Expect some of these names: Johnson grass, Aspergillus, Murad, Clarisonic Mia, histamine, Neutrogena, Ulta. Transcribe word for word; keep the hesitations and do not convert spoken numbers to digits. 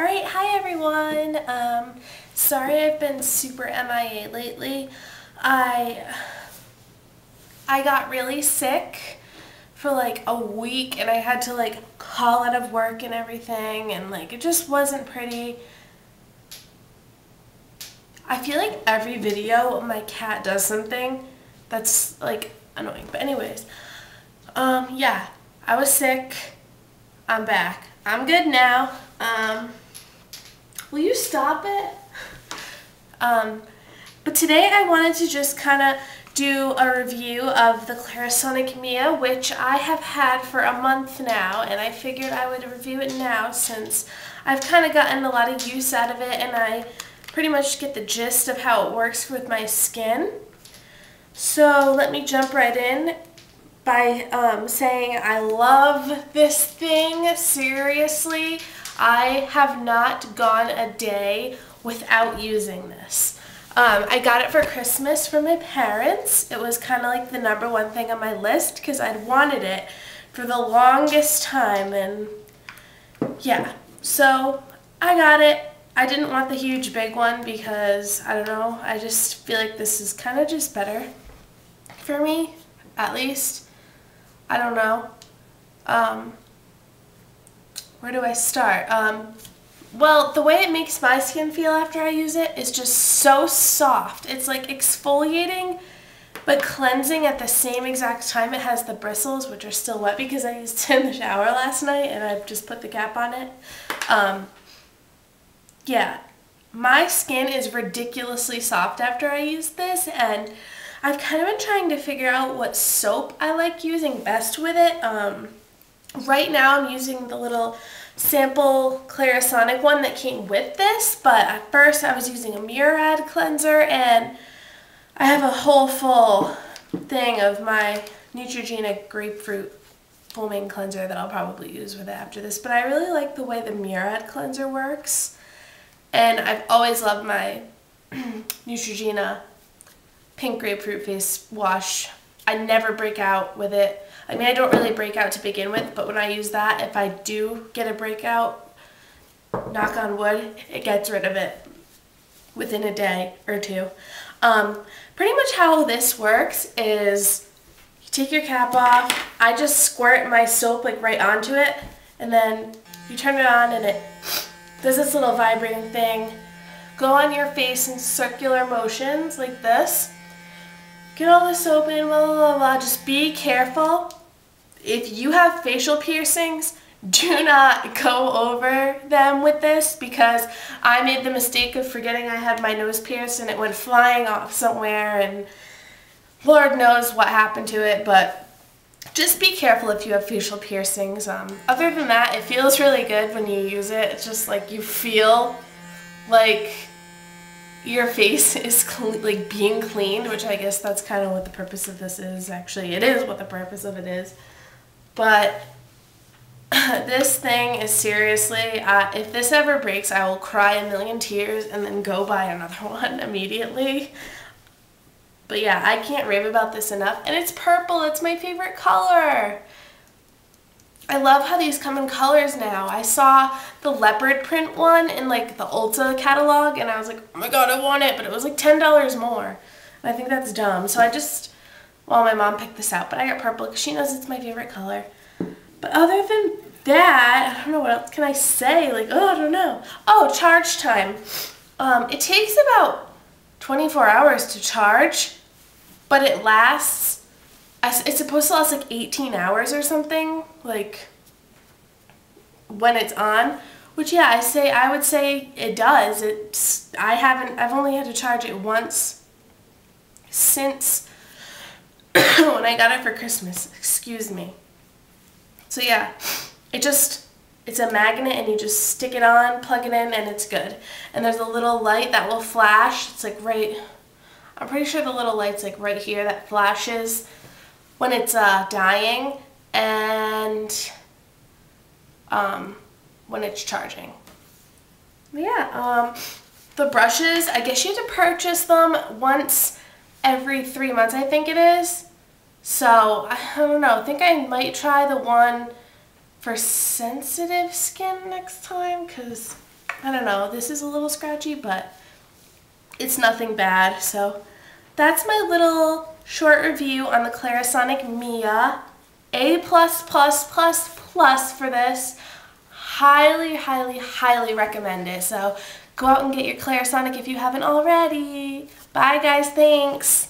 Alright, hi everyone! Um, sorry I've been super M I A lately. I, I got really sick for like a week and I had to like call out of work and everything, and like it just wasn't pretty. I feel like every video my cat does something that's like annoying. But anyways, um, yeah, I was sick. I'm back. I'm good now. Um, Will you stop it? Um, but today I wanted to just kind of do a review of the Clarisonic Mia, which I have had for a month now, and I figured I would review it now since I've kind of gotten a lot of use out of it and I pretty much get the gist of how it works with my skin. So let me jump right in by um, saying I love this thing, seriously. I have not gone a day without using this. Um, I got it for Christmas from my parents. It was kind of like the number one thing on my list because I'd wanted it for the longest time, and yeah, so I got it. I didn't want the huge big one because, I don't know, I just feel like this is kind of just better for me, at least. I don't know. Um, Where do I start? Um, well, the way it makes my skin feel after I use it is just so soft. It's like exfoliating but cleansing at the same exact time. It has the bristles, which are still wet because I used it in the shower last night and I've just put the cap on it. Um, yeah, my skin is ridiculously soft after I use this, and I've kind of been trying to figure out what soap I like using best with it. Um, Right now I'm using the little sample Clarisonic one that came with this, but at first I was using a Murad cleanser, and I have a whole full thing of my Neutrogena grapefruit foaming cleanser that I'll probably use with it after this, but I really like the way the Murad cleanser works, and I've always loved my Neutrogena pink grapefruit face wash. I never break out with it. I mean, I don't really break out to begin with, but when I use that, if I do get a breakout, knock on wood, it gets rid of it within a day or two. Um, pretty much how this works is you take your cap off, I just squirt my soap like right onto it, and then you turn it on and it does this little vibrating thing. Go on your face in circular motions like this. Get all the soap in, blah, blah, blah, blah. Just be careful. If you have facial piercings, do not go over them with this, because I made the mistake of forgetting I had my nose pierced and it went flying off somewhere, and Lord knows what happened to it, but just be careful if you have facial piercings. Um, other than that, it feels really good when you use it. It's just like you feel like your face is clean, like being cleaned, which I guess that's kind of what the purpose of this is. Actually, it is what the purpose of it is. But this thing is seriously, uh, if this ever breaks, I will cry a million tears and then go buy another one immediately. But yeah, I can't rave about this enough. And it's purple. It's my favorite color. I love how these come in colors now. I saw the leopard print one in like the Ulta catalog and I was like, oh my god, I want it, but it was like ten dollars more. And I think that's dumb. So I just, well, my mom picked this out, but I got purple because she knows it's my favorite color. But other than that, I don't know, what else can I say? Like, oh, I don't know. Oh, charge time. Um, it takes about twenty-four hours to charge, but it lasts. It's supposed to last like eighteen hours or something, like when it's on, which yeah, I say I would say it does. It's I haven't I've only had to charge it once since when I got it for Christmas. Excuse me. So yeah, it just it's a magnet and you just stick it on, plug it in, and it's good. And there's a little light that will flash. It's like right. I'm pretty sure the little light's like right here that flashes when it's uh, dying and um, when it's charging. But yeah, um, the brushes, I guess you have to purchase them once every three months, I think it is. So, I don't know, I think I might try the one for sensitive skin next time, because I don't know, this is a little scratchy, but it's nothing bad. So that's my little short review on the Clarisonic Mia. A plus plus plus plus for this. Highly, highly, highly recommend it. So go out and get your Clarisonic if you haven't already. Bye guys, thanks.